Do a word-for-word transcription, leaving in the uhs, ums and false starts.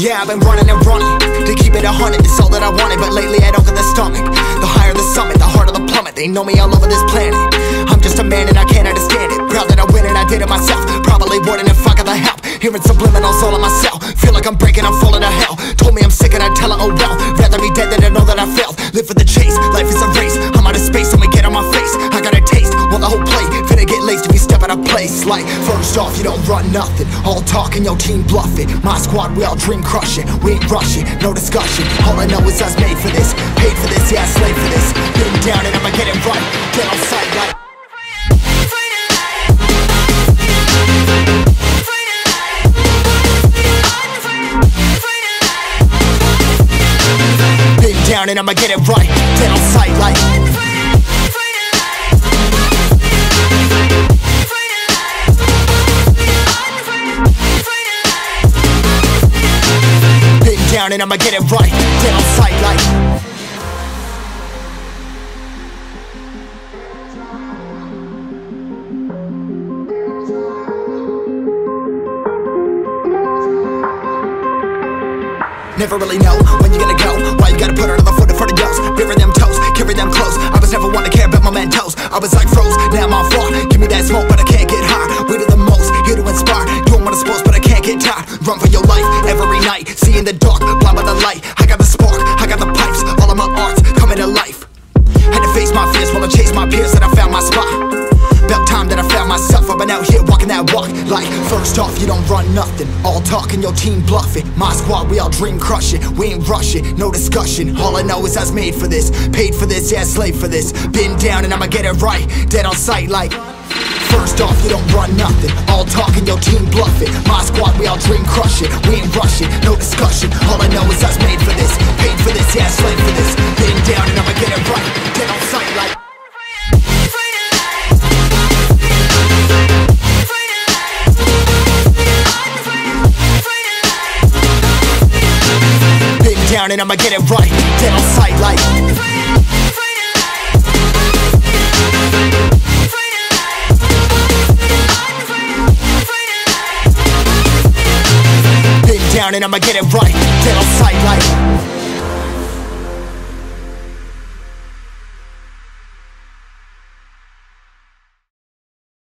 Yeah, I've been running and running to keep it a hundred. It's all that I wanted, but lately I don't get the stomach. The higher the summit, the harder the plummet. They know me all over this planet. I'm just a man and I can't understand it. Proud that I win and I did it myself. Probably wouldn't if I got the help. Hearing subliminals all in my cell. Feel like I'm breaking, I'm falling to hell. Told me I'm sick and I tell her, oh well. Rather be dead than to know that I failed. Live for the chase, life is a race. I'm out of space, so me get on my face. I got a taste, want the whole plate. Finna get laced if you step out of place. Like, first off, you don't run nothing. All talk and your team bluff it. My squad, we all dream crush it. We ain't rushing, no discussion. All I know is I was made for this. Paid for this, yeah, I slaved for this. Been down and I'ma get it right. Get on sight like down and I'ma get it right, dead on sight like been down and I'ma get it right, dead on sight like. Never really know when you're gonna go. Why you gotta put another foot in front of yours? Bury them toes, carry them close. I was never one to care about my mentos. I was like froze, now I'm on floor. Give me that smoke, but I can't get high. We do the most, here to inspire. Doing what I'm supposed, but I can't get tired. Run for your life every night. See in the dark, blind by the light. I got the spark, I got the pipes. All of my arts coming to life. Had to face my fears while I chased my peers, and I found my spot. About time that I found myself. I've been out here walking that walk. Like, first off, you don't run nothing. All talk and your team bluff it. My squad, we all dream crush it. We ain't rush it, no discussion. All I know is I was made for this. Paid for this, yeah, slave for this. Been down and I'ma get it right. Dead on sight like. First off, you don't run nothing. All talk and your team bluff it. My squad, we all dream crush it. We ain't rush it, no discussion. All I know is I was made for this. Paid for this, yeah, slave for this. Been down and I'ma get it right. Dead on sight like. Down and I'ma get it right, dead on sight like. Been down and I'ma get it right, dead on sight like.